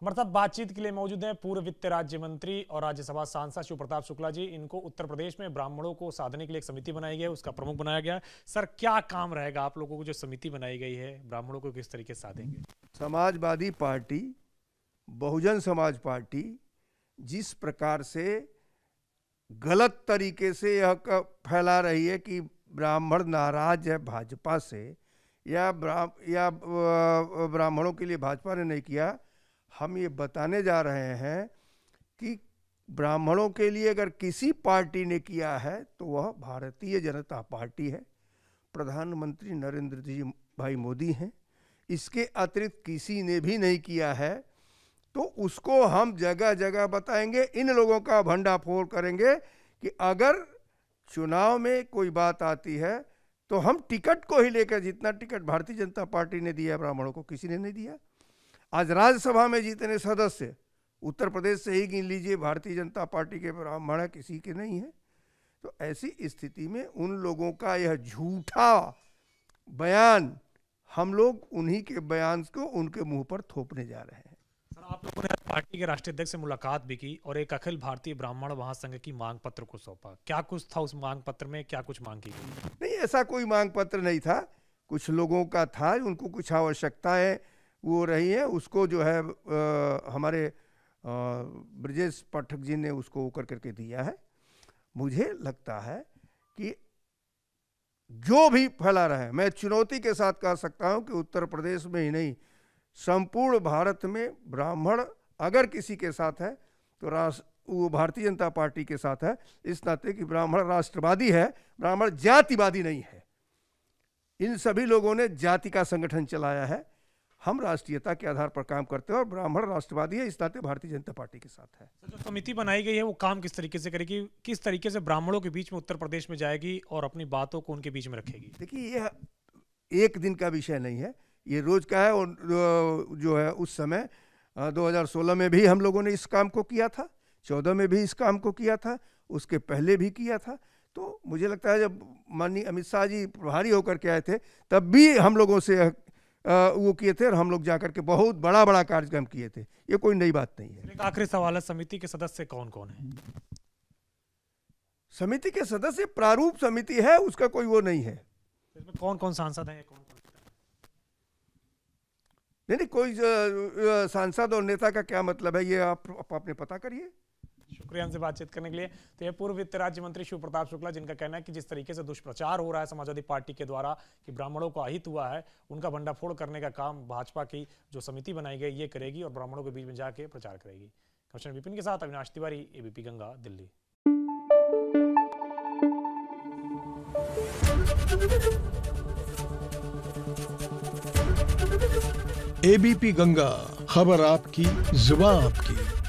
हमारे साथ बातचीत के लिए मौजूद हैं पूर्व वित्त राज्य मंत्री और राज्यसभा सांसद शिवप्रताप शुक्ला जी। इनको उत्तर प्रदेश में ब्राह्मणों को साधने के लिए एक समिति बनाई गई है, उसका प्रमुख बनाया गया है। सर, क्या काम रहेगा आप लोगों को, जो समिति बनाई गई है, ब्राह्मणों को किस तरीके से साधेंगे? समाजवादी पार्टी, बहुजन समाज पार्टी जिस प्रकार से गलत तरीके से यह फैला रही है कि ब्राह्मण नाराज है भाजपा से या ब्राह्मणों के लिए भाजपा ने नहीं किया, हम ये बताने जा रहे हैं कि ब्राह्मणों के लिए अगर किसी पार्टी ने किया है तो वह भारतीय जनता पार्टी है। प्रधानमंत्री नरेंद्र जी भाई मोदी हैं, इसके अतिरिक्त किसी ने भी नहीं किया है। तो उसको हम जगह जगह बताएंगे, इन लोगों का भंडाफोड़ करेंगे कि अगर चुनाव में कोई बात आती है तो हम टिकट को ही लेकर, जितना टिकट भारतीय जनता पार्टी ने दिया ब्राह्मणों को किसी ने नहीं दिया। आज राज्यसभा में जितने सदस्य उत्तर प्रदेश से ही गिन लीजिए भारतीय जनता पार्टी के ब्राह्मण है, किसी के नहीं है। तो ऐसी स्थिति में उन लोगों का यह झूठा बयान, हम लोग उन्हीं के बयान को उनके मुंह पर थोपने जा रहे हैं। सर, आप लोगों ने पार्टी के राष्ट्रीय अध्यक्ष से मुलाकात भी की और एक अखिल भारतीय ब्राह्मण महासंघ की मांग पत्र को सौंपा। क्या कुछ था उस मांग पत्र में, क्या कुछ मांग की गई? नहीं, ऐसा कोई मांग पत्र नहीं था। कुछ लोगों का था, उनको कुछ आवश्यकताएं वो रही है, उसको जो है हमारे बृजेश पाठक जी ने उसको उकर करके दिया है। मुझे लगता है कि जो भी फैला रहा है, मैं चुनौती के साथ कह सकता हूं कि उत्तर प्रदेश में ही नहीं, संपूर्ण भारत में ब्राह्मण अगर किसी के साथ है तो वो भारतीय जनता पार्टी के साथ है, इस नाते कि ब्राह्मण राष्ट्रवादी है, ब्राह्मण जातिवादी नहीं है। इन सभी लोगों ने जाति का संगठन चलाया है, हम राष्ट्रीयता के आधार पर काम करते हैं और ब्राह्मण राष्ट्रवादी है, इस नाते भारतीय जनता पार्टी के साथ है। जो समिति बनाई गई है वो काम किस तरीके से करेगी, किस तरीके से ब्राह्मणों के बीच में उत्तर प्रदेश में जाएगी और अपनी बातों को उनके बीच में रखेगी? देखिए, यह एक दिन का विषय नहीं है, ये रोज का है। और जो है उस समय 2016 में भी हम लोगों ने इस काम को किया था, 14 में भी इस काम को किया था, उसके पहले भी किया था। तो मुझे लगता है जब माननीय अमित शाह जी प्रभारी होकर के आए थे तब भी हम लोगों से वो किए थे और हम लोग जाकर के बहुत बड़ा बड़ा कार्यक्रम किए थे, ये कोई नई बात नहीं है। एक आखिरी सवाल है, समिति के सदस्य कौन कौन है? समिति के सदस्य प्रारूप समिति है, उसका कोई वो नहीं है। इसमें कौन कौन सांसद हैं? नहीं, कोई सांसद और नेता का क्या मतलब है, ये आप अपने पता करिए। शुक्रिया हमसे बातचीत करने के लिए। तो ये पूर्व वित्त राज्य मंत्री शिवप्रताप शुक्ला, जिनका कहना है कि जिस तरीके से दुष्प्रचार हो रहा है समाजवादी पार्टी के द्वारा कि ब्राह्मणों को अहित हुआ है, उनका भंडाफोड़ करने का काम भाजपा की जो समिति बनाई गई ये करेगी और ब्राह्मणों के बीच में जाके प्रचार करेगी। कमिश्नर विपिन के साथ अविनाश तिवारी, एबीपी गंगा, दिल्ली। एबीपी गंगा, खबर आपकी, जुबान आपकी।